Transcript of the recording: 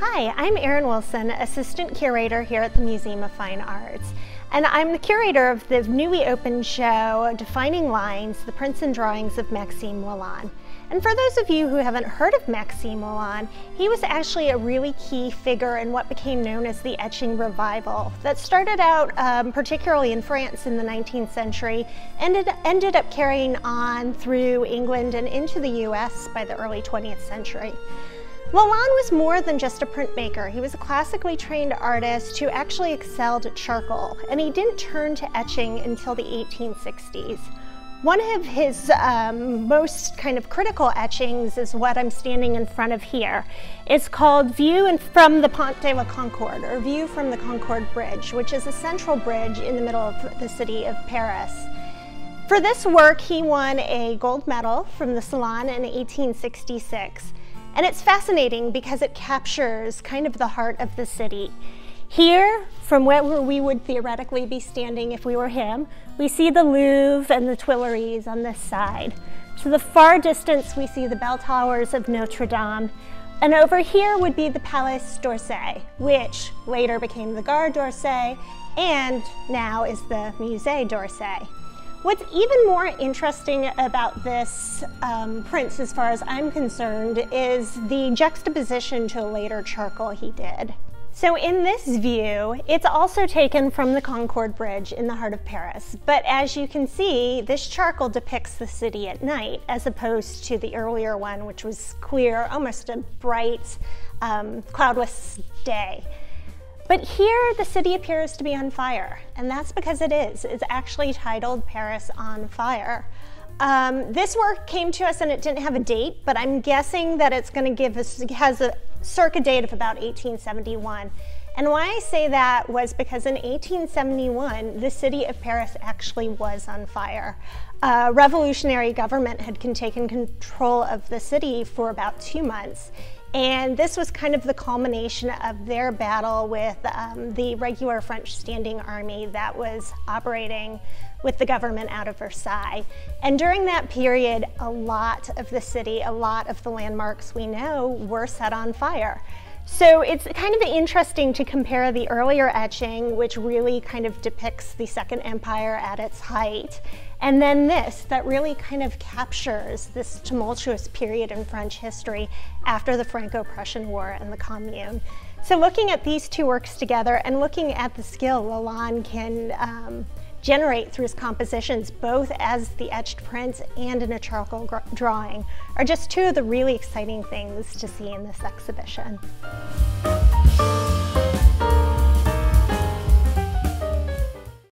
Hi, I'm Erin Wilson, Assistant Curator here at the Museum of Fine Arts. And I'm the curator of the newly opened show, Defining Lines, the Prints and Drawings of Maxime Lalanne. And for those of you who haven't heard of Maxime Lalanne, he was actually a really key figure in what became known as the Etching Revival that started out particularly in France in the 19th century and ended up carrying on through England and into the US by the early 20th century. Lalanne was more than just a printmaker. He was a classically trained artist who actually excelled at charcoal, and he didn't turn to etching until the 1860s. One of his most kind of critical etchings is what I'm standing in front of here. It's called View from the Pont de la Concorde, or View from the Concorde Bridge, which is a central bridge in the middle of the city of Paris. For this work, he won a gold medal from the Salon in 1866. And it's fascinating because it captures kind of the heart of the city. Here, from where we would theoretically be standing if we were him, we see the Louvre and the Tuileries on this side. To the far distance, we see the bell towers of Notre Dame. And over here would be the Palais d'Orsay, which later became the Gare d'Orsay and now is the Musée d'Orsay. What's even more interesting about this prints, as far as I'm concerned, is the juxtaposition to a later charcoal he did. So in this view, it's also taken from the Concorde Bridge in the heart of Paris. But as you can see, this charcoal depicts the city at night, as opposed to the earlier one, which was clear, almost a bright, cloudless day. But here, the city appears to be on fire, and that's because it is. It's actually titled Paris on Fire. This work came to us and it didn't have a date, but I'm guessing that it's gonna give us, it has a circa date of about 1871. And why I say that was because in 1871, the city of Paris actually was on fire. A revolutionary government had taken control of the city for about 2 months. And this was kind of the culmination of their battle with the regular French standing army that was operating with the government out of Versailles. And during that period, a lot of the city, a lot of the landmarks we know were set on fire. So it's kind of interesting to compare the earlier etching, which really kind of depicts the Second Empire at its height, and then this, that really kind of captures this tumultuous period in French history after the Franco-Prussian War and the Commune. So looking at these two works together and looking at the skill Lalanne can generate through his compositions, both as the etched prints and in a charcoal drawing, are just two of the really exciting things to see in this exhibition.